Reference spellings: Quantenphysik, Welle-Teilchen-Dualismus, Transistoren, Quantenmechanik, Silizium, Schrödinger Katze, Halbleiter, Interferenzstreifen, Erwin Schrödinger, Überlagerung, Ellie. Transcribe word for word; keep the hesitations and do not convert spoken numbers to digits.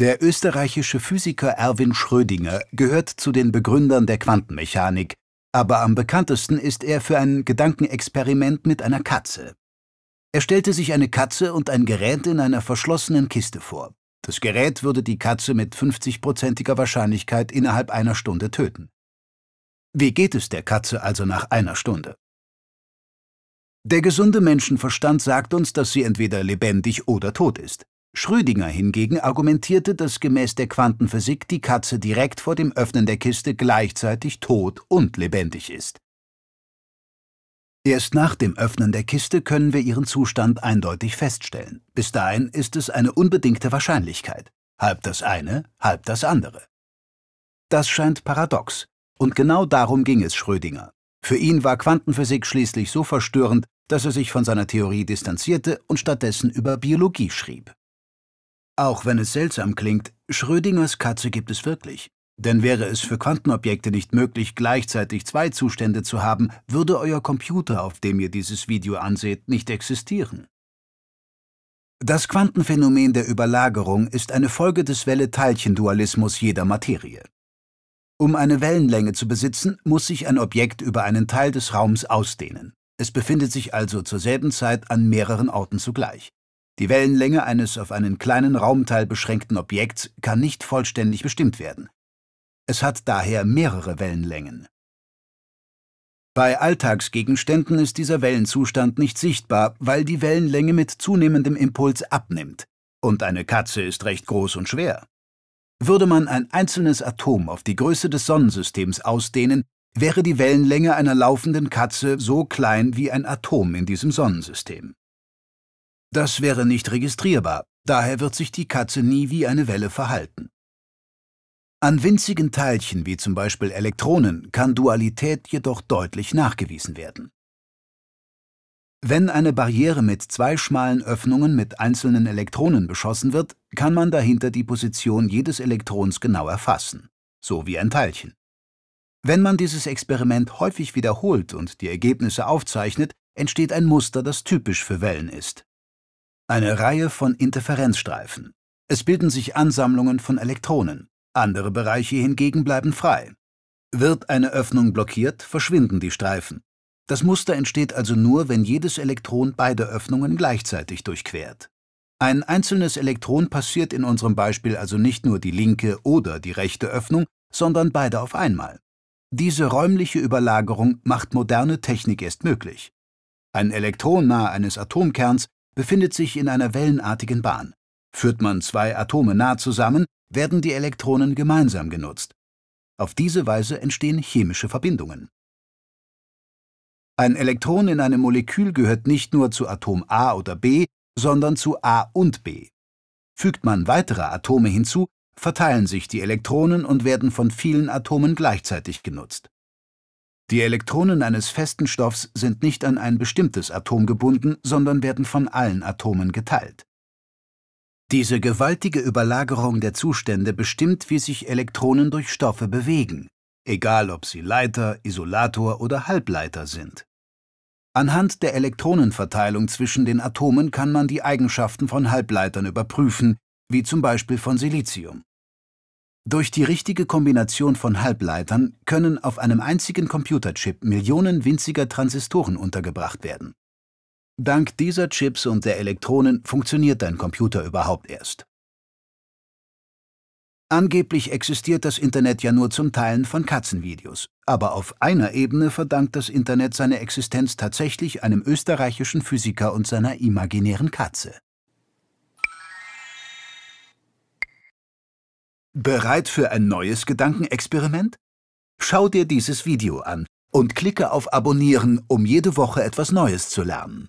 Der österreichische Physiker Erwin Schrödinger gehört zu den Begründern der Quantenmechanik, aber am bekanntesten ist er für ein Gedankenexperiment mit einer Katze. Er stellte sich eine Katze und ein Gerät in einer verschlossenen Kiste vor. Das Gerät würde die Katze mit fünfzigprozentiger Wahrscheinlichkeit innerhalb einer Stunde töten. Wie geht es der Katze also nach einer Stunde? Der gesunde Menschenverstand sagt uns, dass sie entweder lebendig oder tot ist. Schrödinger hingegen argumentierte, dass gemäß der Quantenphysik die Katze direkt vor dem Öffnen der Kiste gleichzeitig tot und lebendig ist. Erst nach dem Öffnen der Kiste können wir ihren Zustand eindeutig feststellen. Bis dahin ist es eine unbedingte Wahrscheinlichkeit. Halb das eine, halb das andere. Das scheint paradox. Und genau darum ging es Schrödinger. Für ihn war Quantenphysik schließlich so verstörend, dass er sich von seiner Theorie distanzierte und stattdessen über Biologie schrieb. Auch wenn es seltsam klingt, Schrödingers Katze gibt es wirklich. Denn wäre es für Quantenobjekte nicht möglich, gleichzeitig zwei Zustände zu haben, würde euer Computer, auf dem ihr dieses Video anseht, nicht existieren. Das Quantenphänomen der Überlagerung ist eine Folge des Welle-Teilchen-Dualismus jeder Materie. Um eine Wellenlänge zu besitzen, muss sich ein Objekt über einen Teil des Raums ausdehnen. Es befindet sich also zur selben Zeit an mehreren Orten zugleich. Die Wellenlänge eines auf einen kleinen Raumteil beschränkten Objekts kann nicht vollständig bestimmt werden. Es hat daher mehrere Wellenlängen. Bei Alltagsgegenständen ist dieser Wellenzustand nicht sichtbar, weil die Wellenlänge mit zunehmendem Impuls abnimmt. Und eine Katze ist recht groß und schwer. Würde man ein einzelnes Atom auf die Größe des Sonnensystems ausdehnen, wäre die Wellenlänge einer laufenden Katze so klein wie ein Atom in diesem Sonnensystem. Das wäre nicht registrierbar, daher wird sich die Katze nie wie eine Welle verhalten. An winzigen Teilchen wie zum Beispiel Elektronen kann Dualität jedoch deutlich nachgewiesen werden. Wenn eine Barriere mit zwei schmalen Öffnungen mit einzelnen Elektronen beschossen wird, kann man dahinter die Position jedes Elektrons genau erfassen, so wie ein Teilchen. Wenn man dieses Experiment häufig wiederholt und die Ergebnisse aufzeichnet, entsteht ein Muster, das typisch für Wellen ist. Eine Reihe von Interferenzstreifen. Es bilden sich Ansammlungen von Elektronen. Andere Bereiche hingegen bleiben frei. Wird eine Öffnung blockiert, verschwinden die Streifen. Das Muster entsteht also nur, wenn jedes Elektron beide Öffnungen gleichzeitig durchquert. Ein einzelnes Elektron passiert in unserem Beispiel also nicht nur die linke oder die rechte Öffnung, sondern beide auf einmal. Diese räumliche Überlagerung macht moderne Technik erst möglich. Ein Elektron nahe eines Atomkerns befindet sich in einer wellenartigen Bahn. Führt man zwei Atome nah zusammen, werden die Elektronen gemeinsam genutzt. Auf diese Weise entstehen chemische Verbindungen. Ein Elektron in einem Molekül gehört nicht nur zu Atom A oder B, sondern zu A und B. Fügt man weitere Atome hinzu, verteilen sich die Elektronen und werden von vielen Atomen gleichzeitig genutzt. Die Elektronen eines festen Stoffs sind nicht an ein bestimmtes Atom gebunden, sondern werden von allen Atomen geteilt. Diese gewaltige Überlagerung der Zustände bestimmt, wie sich Elektronen durch Stoffe bewegen, egal ob sie Leiter, Isolator oder Halbleiter sind. Anhand der Elektronenverteilung zwischen den Atomen kann man die Eigenschaften von Halbleitern überprüfen, wie zum Beispiel von Silizium. Durch die richtige Kombination von Halbleitern können auf einem einzigen Computerchip Millionen winziger Transistoren untergebracht werden. Dank dieser Chips und der Elektronen funktioniert dein Computer überhaupt erst. Angeblich existiert das Internet ja nur zum Teilen von Katzenvideos, aber auf einer Ebene verdankt das Internet seine Existenz tatsächlich einem österreichischen Physiker und seiner imaginären Katze. Bereit für ein neues Gedankenexperiment? Schau dir dieses Video an und klicke auf Abonnieren, um jede Woche etwas Neues zu lernen.